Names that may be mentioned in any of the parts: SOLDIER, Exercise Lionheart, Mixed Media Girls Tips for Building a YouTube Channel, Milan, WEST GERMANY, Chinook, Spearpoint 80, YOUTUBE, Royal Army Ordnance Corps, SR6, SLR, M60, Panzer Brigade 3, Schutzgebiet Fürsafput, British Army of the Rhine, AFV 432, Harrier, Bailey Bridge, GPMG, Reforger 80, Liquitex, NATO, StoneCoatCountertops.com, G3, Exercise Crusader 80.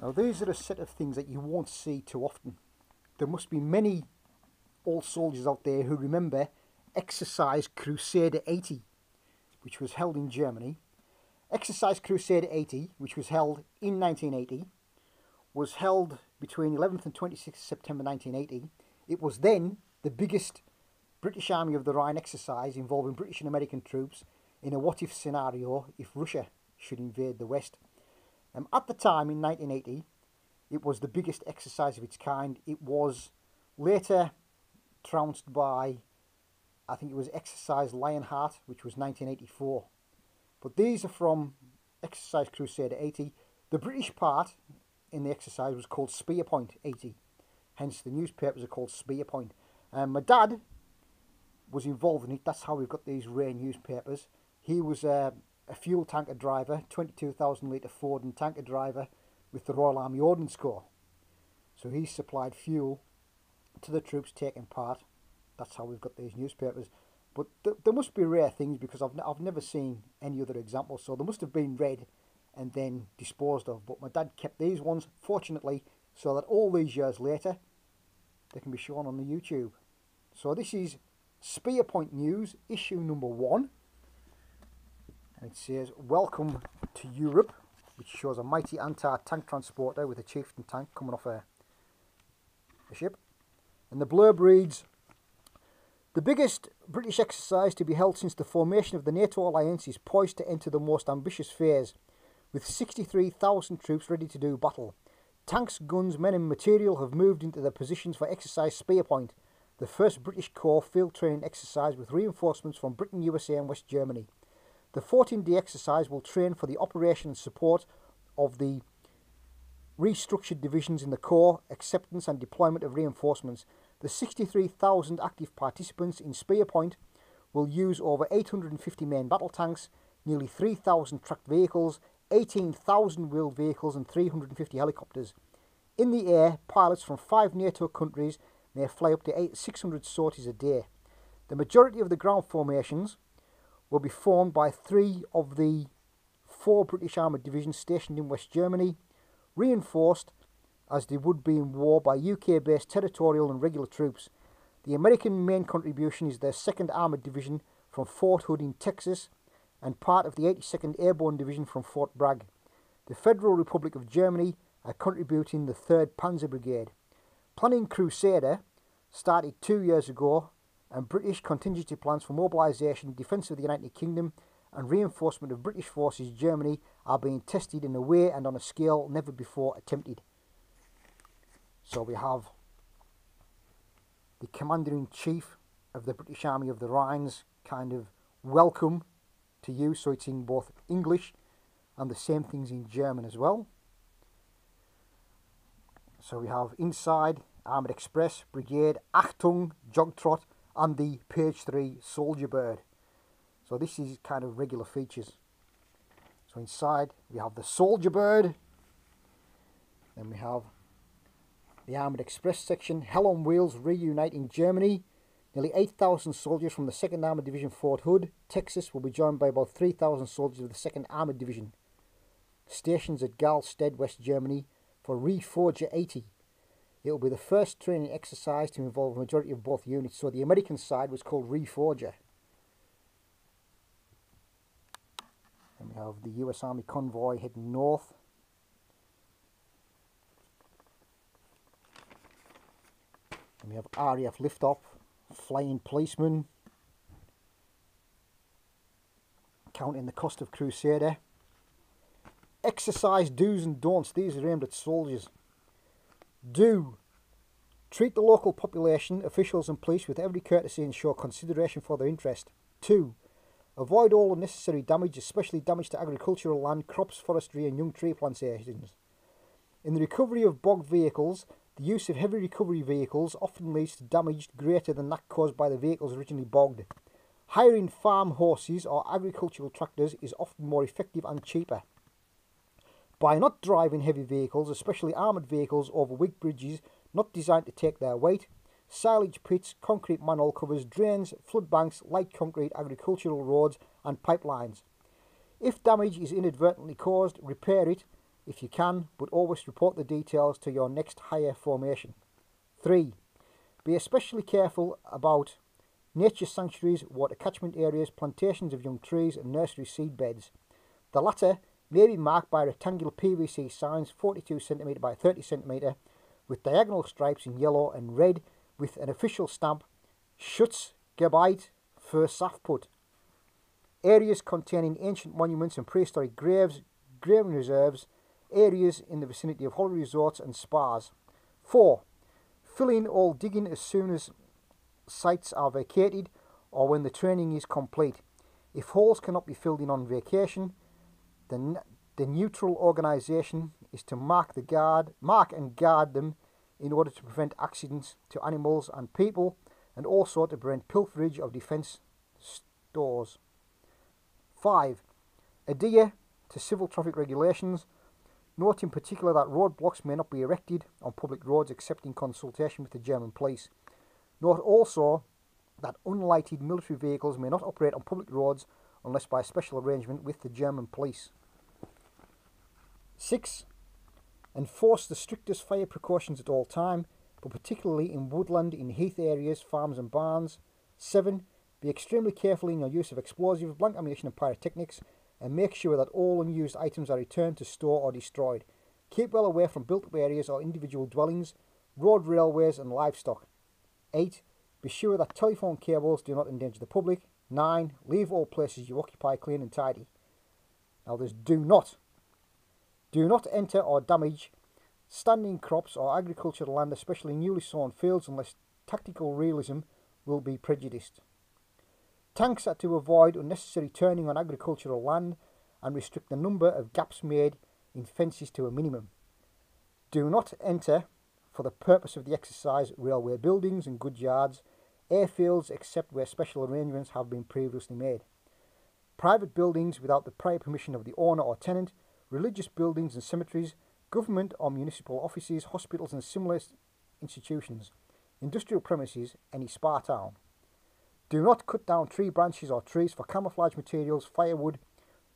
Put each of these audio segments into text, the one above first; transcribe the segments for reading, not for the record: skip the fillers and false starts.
Now these are a set of things that you won't see too often. There must be many old soldiers out there who remember Exercise Crusader 80, which was held in Germany. Exercise Crusader 80, which was held in 1980, was held between 11th and 26th September 1980. It was then the biggest British Army of the Rhine exercise involving British and American troops in a what-if scenario if Russia should invade the West. At the time, in 1980, it was the biggest exercise of its kind. It was later trounced by, I think it was Exercise Lionheart, which was 1984. But these are from Exercise Crusader 80. The British part in the exercise was called Spearpoint 80. Hence, the newspapers are called Spearpoint. My dad was involved in it. That's how we've got these rare newspapers. He was a fuel tanker driver, 22,000 litre Ford and tanker driver with the Royal Army Ordnance Corps. So he supplied fuel to the troops taking part. That's how we've got these newspapers. But there must be rare things, because I've never seen any other example. So they must have been read and then disposed of. But my dad kept these ones, fortunately, so that all these years later, they can be shown on the YouTube. So this is Spearpoint News, issue number 1. And it says, "Welcome to Europe," which shows a mighty anti-tank transporter with a chieftain tank coming off a ship. And the blurb reads, "The biggest British exercise to be held since the formation of the NATO alliance is poised to enter the most ambitious phase, with 63,000 troops ready to do battle. Tanks, guns, men and material have moved into their positions for Exercise Spearpoint, the first British Corps field training exercise with reinforcements from Britain, USA and West Germany. The 14-day exercise will train for the operation and support of the restructured divisions in the Corps, acceptance and deployment of reinforcements. The 63,000 active participants in Spearpoint will use over 850 main battle tanks, nearly 3,000 tracked vehicles, 18,000 wheeled vehicles and 350 helicopters. In the air, pilots from 5 NATO countries may fly up to 600 sorties a day. The majority of the ground formations will be formed by 3 of the 4 British Armoured Divisions stationed in West Germany, reinforced as they would be in war by UK-based territorial and regular troops. The American main contribution is their 2nd Armoured Division from Fort Hood in Texas and part of the 82nd Airborne Division from Fort Bragg. The Federal Republic of Germany are contributing the 3rd Panzer Brigade. Planning Crusader started 2 years ago, and British contingency plans for mobilisation, defence of the United Kingdom and reinforcement of British forces in Germany are being tested in a way and on a scale never before attempted." So we have the Commander-in-Chief of the British Army of the Rhine's kind of welcome to you. So it's in both English and the same things in German as well. So we have inside Armoured Express, Brigade, Achtung, Jogtrot, and the page 3 soldier bird. So this is kind of regular features. So inside we have the soldier bird, then we have the Armoured Express section, Hell on Wheels reuniting Germany. Nearly 8,000 soldiers from the 2nd Armoured Division Fort Hood, Texas will be joined by about 3,000 soldiers of the 2nd Armoured Division stations at Galstead, West Germany for Reforger 80. It will be the first training exercise to involve a majority of both units. So the American side was called Reforger. Then we have the US Army convoy heading north. And we have RAF liftoff, flying policemen, counting the cost of Crusader. Exercise do's and don'ts. These are aimed at soldiers. Do: treat the local population, officials and police with every courtesy and show consideration for their interest. 2. Avoid all unnecessary damage, especially damage to agricultural land, crops, forestry and young tree plantations. In the recovery of bogged vehicles, the use of heavy recovery vehicles often leads to damage greater than that caused by the vehicles originally bogged. Hiring farm horses or agricultural tractors is often more effective and cheaper. By not driving heavy vehicles, especially armoured vehicles, over weak bridges not designed to take their weight, silage pits, concrete manhole covers, drains, flood banks, light concrete, agricultural roads and pipelines. If damage is inadvertently caused, repair it if you can, but always report the details to your next higher formation. 3. Be especially careful about nature sanctuaries, water catchment areas, plantations of young trees and nursery seed beds. The latter may be marked by rectangular PVC signs 42cm by 30cm with diagonal stripes in yellow and red with an official stamp Schutzgebiet Fürsafput. Areas containing ancient monuments and prehistoric graves, graven reserves, areas in the vicinity of holiday resorts and spas. 4. Fill in all digging as soon as sites are vacated or when the training is complete. If holes cannot be filled in on vacation, the neutral organisation is to mark and guard them in order to prevent accidents to animals and people, and also to prevent pilferage of defence stores. 5. Adhere to civil traffic regulations. Note in particular that roadblocks may not be erected on public roads except in consultation with the German police. Note also that unlighted military vehicles may not operate on public roads unless by special arrangement with the German police. 6. Enforce the strictest fire precautions at all time, but particularly in woodland, in heath areas, farms and barns. 7. Be extremely careful in your use of explosives, blank ammunition and pyrotechnics, and make sure that all unused items are returned to store or destroyed. Keep well away from built-up areas or individual dwellings, road railways and livestock. 8. Be sure that telephone cables do not endanger the public. 9. Leave all places you occupy clean and tidy. Now there's do not enter or damage standing crops or agricultural land, especially newly sown fields, unless tactical realism will be prejudiced. Tanks are to avoid unnecessary turning on agricultural land and restrict the number of gaps made in fences to a minimum. Do not enter, for the purpose of the exercise, railway buildings and goods yards, airfields, except where special arrangements have been previously made. Private buildings without the prior permission of the owner or tenant, religious buildings and cemeteries, government or municipal offices, hospitals and similar institutions, industrial premises, any spa town. Do not cut down tree branches or trees for camouflage materials, firewood,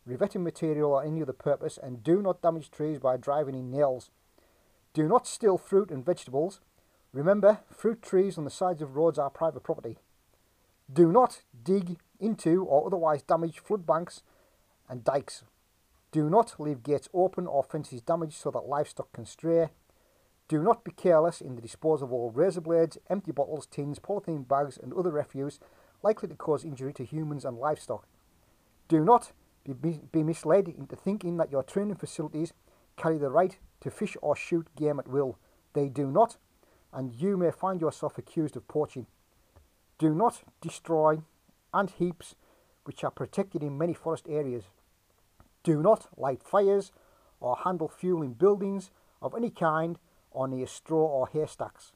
revetting material or any other purpose, and do not damage trees by driving in nails. Do not steal fruit and vegetables. Remember, fruit trees on the sides of roads are private property. Do not dig into or otherwise damage flood banks and dikes. Do not leave gates open or fences damaged so that livestock can stray. Do not be careless in the disposal of all razor blades, empty bottles, tins, polythene bags and other refuse likely to cause injury to humans and livestock. Do not be misled into thinking that your training facilities carry the right to fish or shoot game at will. They do not, and you may find yourself accused of poaching. Do not destroy ant heaps, which are protected in many forest areas. Do not light fires or handle fuel in buildings of any kind or near straw or haystacks.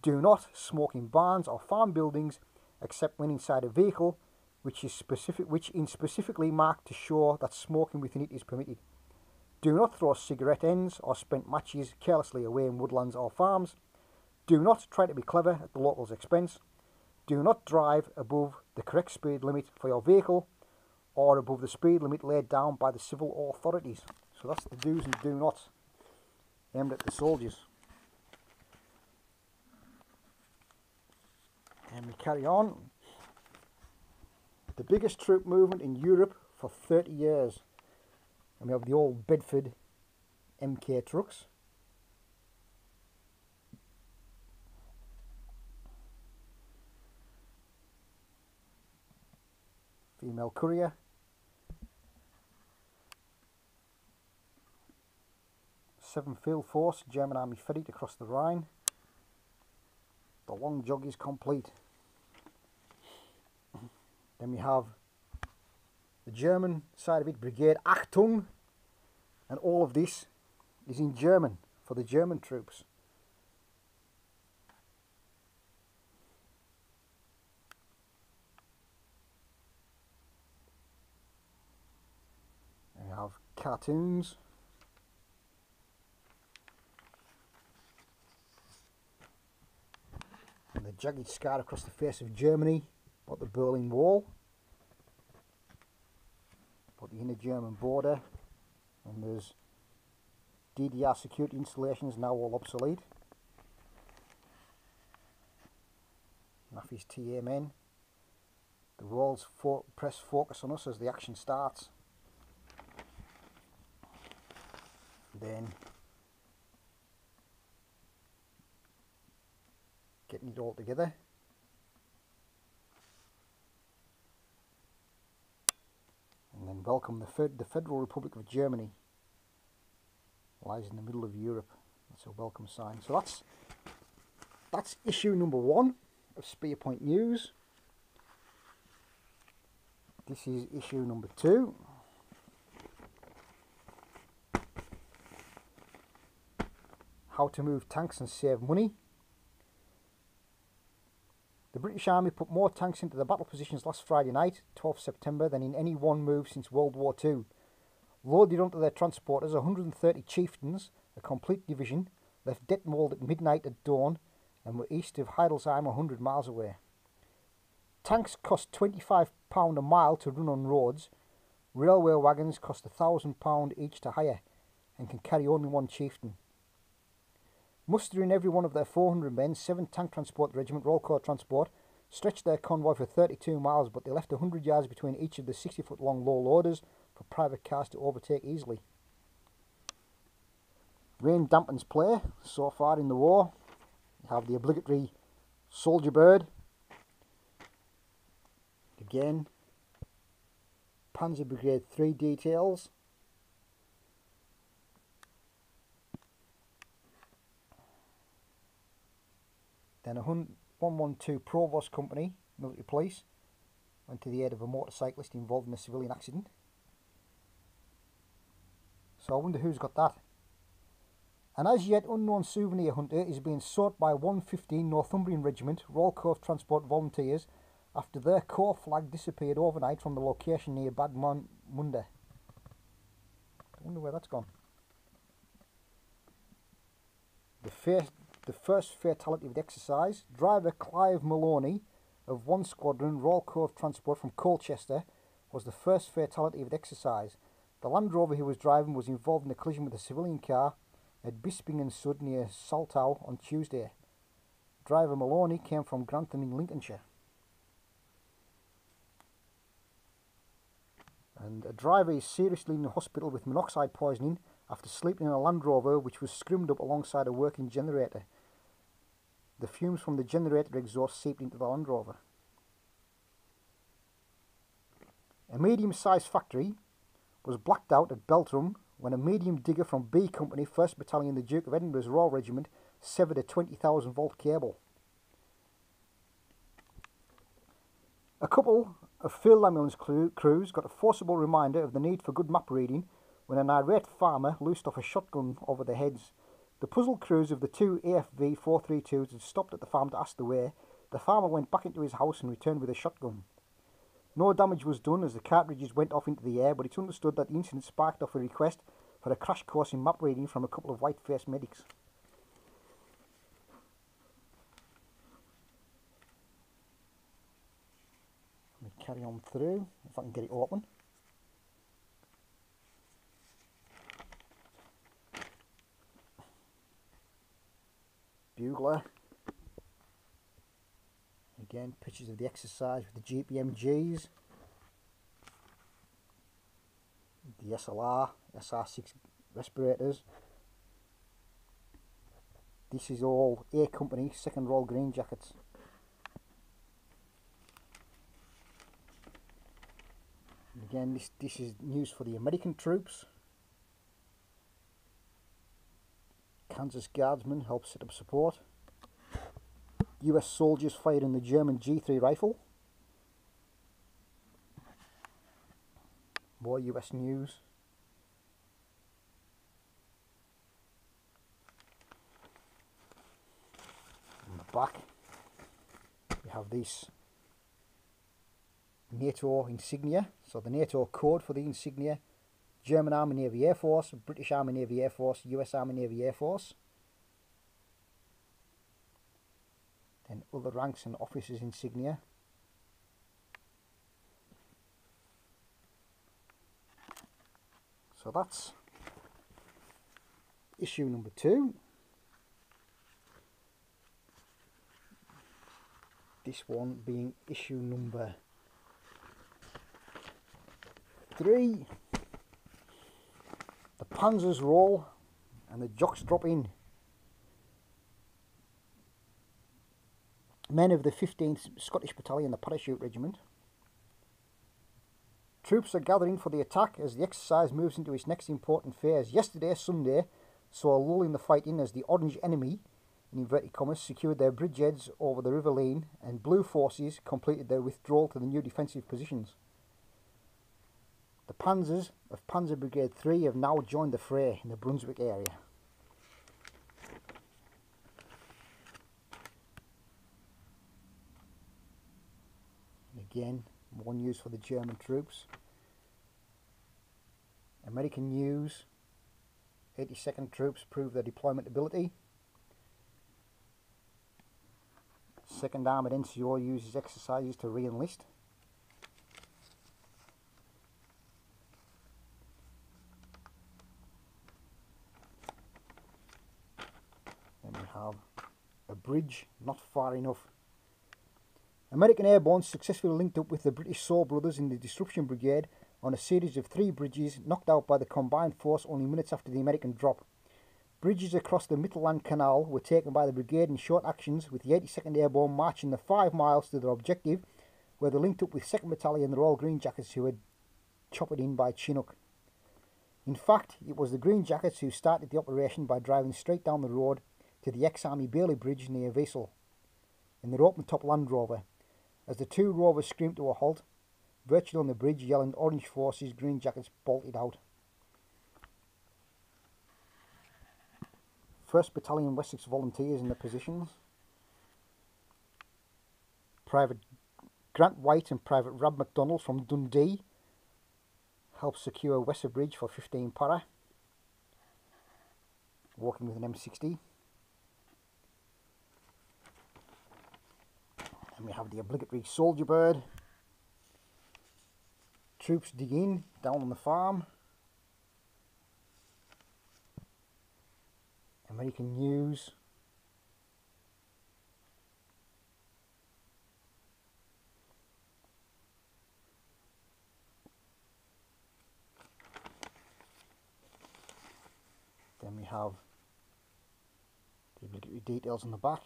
Do not smoke in barns or farm buildings except when inside a vehicle which is specifically marked to show that smoking within it is permitted. Do not throw cigarette ends or spent matches carelessly away in woodlands or farms. Do not try to be clever at the locals' expense. Do not drive above the correct speed limit for your vehicle or above the speed limit laid down by the civil authorities. So that's the do's and do nots aimed at the soldiers. And we carry on. The biggest troop movement in Europe for 30 years. And we have the old Bedford MK trucks. Female courier. Seven Field Force, German Army ferried across the Rhine. The long jog is complete. Then we have the German side of it, Brigade Achtung, and all of this is in German for the German troops. And we have cartoons. And the jagged scar across the face of Germany, about the Berlin Wall, about the inner German border, and there's DDR security installation is now all obsolete. NAFI's TA men. The Royals press focus on us as the action starts. Then getting it all together. And then welcome the Federal Republic of Germany. Lies in the middle of Europe. That's a welcome sign. So that's issue number 1 of Spearpoint News. This is issue number 2. How to move tanks and save money. The British Army put more tanks into the battle positions last Friday night, 12th September, than in any one move since World War II. Loaded onto their transporters, 130 chieftains, a complete division, left Detmold at midnight at dawn and were east of Heidelsheim 100 miles away. Tanks cost £25 a mile to run on roads. Railway wagons cost £1,000 each to hire and can carry only one chieftain. Mustering every one of their 400 men, 7th Tank Transport Regiment, Royal Corps Transport, stretched their convoy for 32 miles, but they left 100 yards between each of the 60-foot-long low loaders for private cars to overtake easily. Rain dampens play so far in the war. You have the obligatory soldier bird. Again, Panzer Brigade 3 details. Then a 112 Provost Company, military police, went to the aid of a motorcyclist involved in a civilian accident. So I wonder who's got that. An as yet unknown souvenir hunter is being sought by 115 Northumbrian Regiment, Royal Corps Transport Volunteers, after their corps flag disappeared overnight from the location near Bad Munda. I wonder where that's gone. The first fatality of the exercise, driver Clive Maloney of 1 Squadron, Royal Corps Transport from Colchester, was the first fatality of the exercise. The Land Rover he was driving was involved in a collision with a civilian car at Bispingen Sud near Saltau on Tuesday. Driver Maloney came from Grantham in Lincolnshire. And a driver is seriously in the hospital with monoxide poisoning after sleeping in a Land Rover which was scrummed up alongside a working generator. The fumes from the generator exhaust seeped into the Land Rover. A medium-sized factory was blacked out at Beltram when a medium digger from B Company, 1st Battalion, the Duke of Edinburgh's Royal Regiment, severed a 20,000 volt cable. A couple of field ambulance crews got a forcible reminder of the need for good map reading when an irate farmer loosed off a shotgun over their heads. The puzzled crews of the 2 AFV 432s had stopped at the farm to ask the way. The farmer went back into his house and returned with a shotgun. No damage was done as the cartridges went off into the air, but it's understood that the incident sparked off a request for a crash course in map reading from a couple of white-faced medics. Let me carry on through, if I can get it open. Bugler. Again, pictures of the exercise with the GPMGs, the SLR, SR6 respirators. This is all A Company, 2nd Royal Green Jackets. And again, this is news for the American troops. Kansas Guardsmen help set up support. US soldiers fired in the German G3 rifle. More US news. On the back, we have these NATO insignia, so the NATO code for the insignia. German Army Navy Air Force, British Army Navy Air Force, US Army Navy Air Force. Then other ranks and officers insignia. So that's issue number 2. This one being issue number 3. The panzers roll and the jocks drop in. Men of the 15th Scottish Battalion, the Parachute Regiment. Troops are gathering for the attack as the exercise moves into its next important phase. Yesterday, Sunday, saw a lull in the fighting as the Orange Enemy, in inverted commas, secured their bridgeheads over the River Lane and Blue forces completed their withdrawal to the new defensive positions. The Panzers of Panzer Brigade 3 have now joined the fray in the Brunswick area. And again, more news for the German troops. American news, 82nd Troops prove their deployment ability. 2nd Armoured NCO uses exercises to re-enlist. Then we have a bridge not far enough. American Airborne successfully linked up with the British Soul Brothers in the Disruption Brigade on a series of 3 bridges knocked out by the combined force only minutes after the American drop. Bridges across the Mittelland Canal were taken by the brigade in short actions, with the 82nd Airborne marching the 5 miles to their objective, where they linked up with 2nd Battalion, the Royal Green Jackets, who had chopped in by Chinook. In fact, it was the Green Jackets who started the operation by driving straight down the road to the ex-Army Bailey Bridge near Wesel in their open-top Land Rover. As the 2 rovers screamed to a halt, virtually on the bridge, yelling Orange Forces, Green Jackets bolted out. 1st Battalion Wessex Volunteers in the positions. Private Grant White and Private Rab McDonald from Dundee helped secure Wesser Bridge for 15 para, walking with an M60. And we have the obligatory soldier bird. Troops dig in down on the farm. American news. Then we have the obligatory details on the back.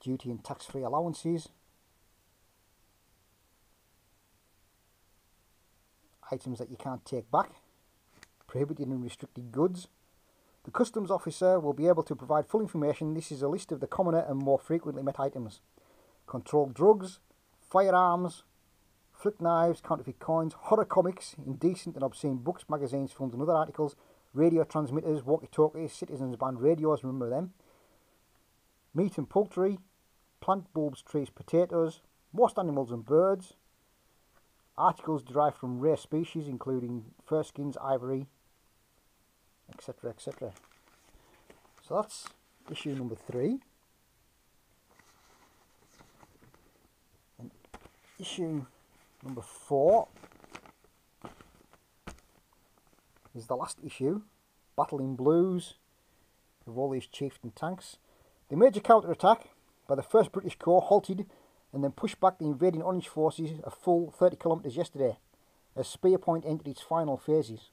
Duty and tax-free allowances, items that you can't take back, prohibited and restricted goods. The customs officer will be able to provide full information. This is a list of the commoner and more frequently met items. Controlled drugs, firearms, flick knives, counterfeit coins, horror comics, indecent and obscene books, magazines, films and other articles, radio transmitters, walkie-talkies, citizens band radios, remember them, meat and poultry, plant bulbs, trees, potatoes, most animals and birds, articles derived from rare species including fur skins, ivory, etc, etc. So that's issue number 3. And issue number 4 is the last issue, Battling Blues, of all these chieftain tanks. The major counter-attack by the 1st British Corps halted and then pushed back the invading Orange forces a full 30 kilometres yesterday as Spearpoint entered its final phases.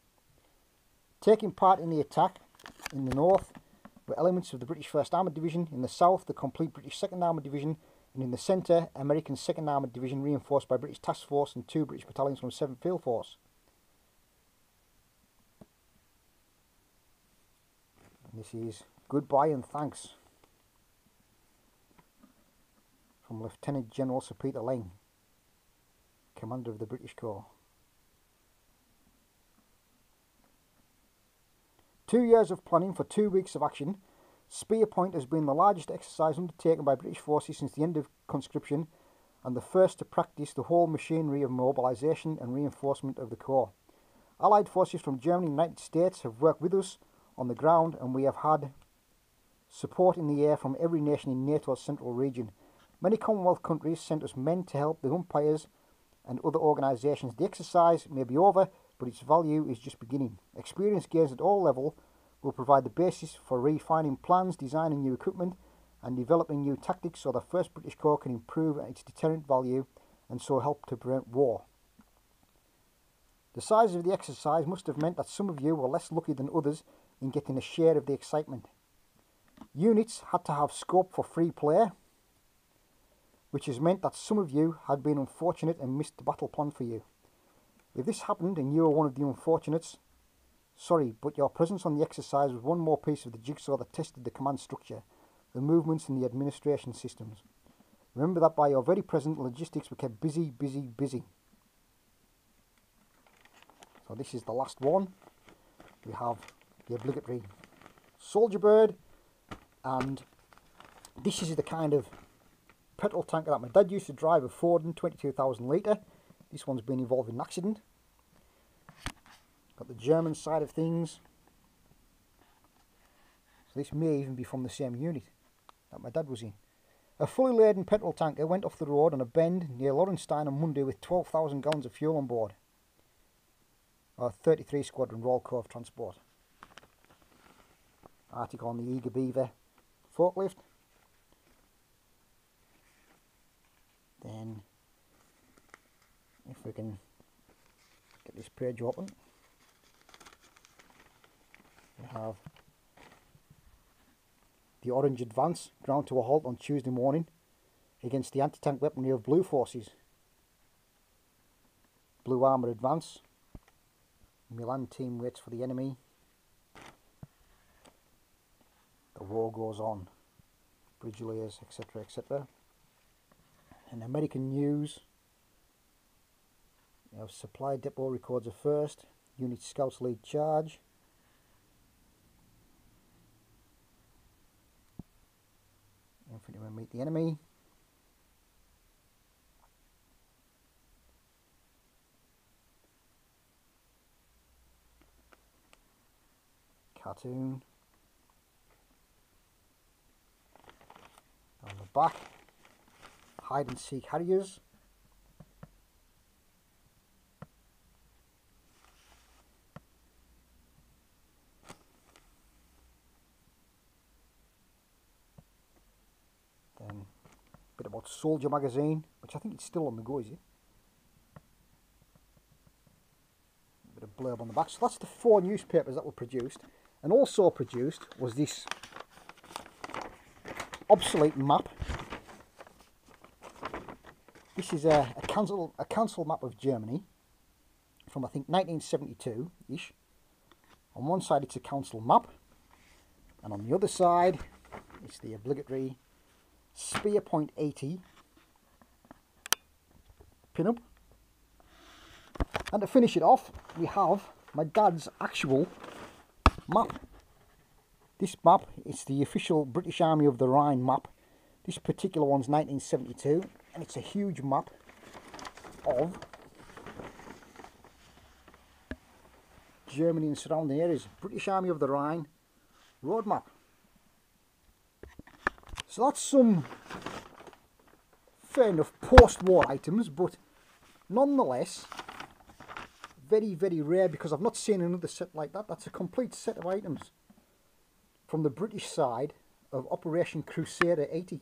Taking part in the attack in the north were elements of the British 1st Armoured Division, in the south the complete British 2nd Armoured Division, and in the centre American 2nd Armoured Division reinforced by British Task Force and 2 British battalions from 7th Field Force. And this is goodbye and thanks from Lieutenant General Sir Peter Leng, Commander of the British Corps. 2 years of planning for 2 weeks of action, Spearpoint has been the largest exercise undertaken by British forces since the end of conscription and the first to practice the whole machinery of mobilisation and reinforcement of the Corps. Allied forces from Germany and the United States have worked with us on the ground and we have had support in the air from every nation in NATO's central region. Many Commonwealth countries sent us men to help the umpires and other organisations. The exercise may be over, but its value is just beginning. Experience gains at all levels will provide the basis for refining plans, designing new equipment and developing new tactics so the 1st British Corps can improve its deterrent value and so help to prevent war. The size of the exercise must have meant that some of you were less lucky than others in getting a share of the excitement. Units had to have scope for free play, which has meant that some of you had been unfortunate and missed the battle plan for you. If this happened and you were one of the unfortunates, sorry, but your presence on the exercise was one more piece of the jigsaw that tested the command structure, the movements and the administration systems. Remember that by your very present logistics we kept busy, busy, busy. So this is the last one. We have the obligatory soldier bird, and this is the kind of petrol tanker that my dad used to drive, a Ford, 22,000 litre. This one's been involved in an accident. Got the German side of things. So this may even be from the same unit that my dad was in. A fully laden petrol tanker went off the road on a bend near Lorenstein on Monday with 12,000 gallons of fuel on board. Our 33 Squadron Royal Corps of Transport. Article on the Eager Beaver forklift. Then, if we can get this page open, we have the Orange Advance ground to a halt on Tuesday morning against the anti-tank weaponry of Blue Forces. Blue Armour Advance. Milan team waits for the enemy. The war goes on. Bridge layers, etc., etc. And American news. You know, supply depot records a first. Unit Scouts lead charge. Infantrymen meet the enemy. Cartoon. On the back, hide and seek Harriers. Then a bit about Soldier magazine, which I think it's still on the go, is it? A bit of blurb on the back. So that's the 4 newspapers that were produced. And also produced was this obsolete map. This is a council map of Germany from I think 1972-ish. On one side it's a council map, and on the other side it's the obligatory Spearpoint 80 pinup. And to finish it off, we have my dad's actual map. This map is the official British Army of the Rhine map. This particular one's 1972, and it's a huge map of Germany and surrounding areas. British Army of the Rhine roadmap. So that's some fair enough post-war items, but nonetheless very, very rare, because I've not seen another set like that. That's a complete set of items from the British side of Operation Crusader 80.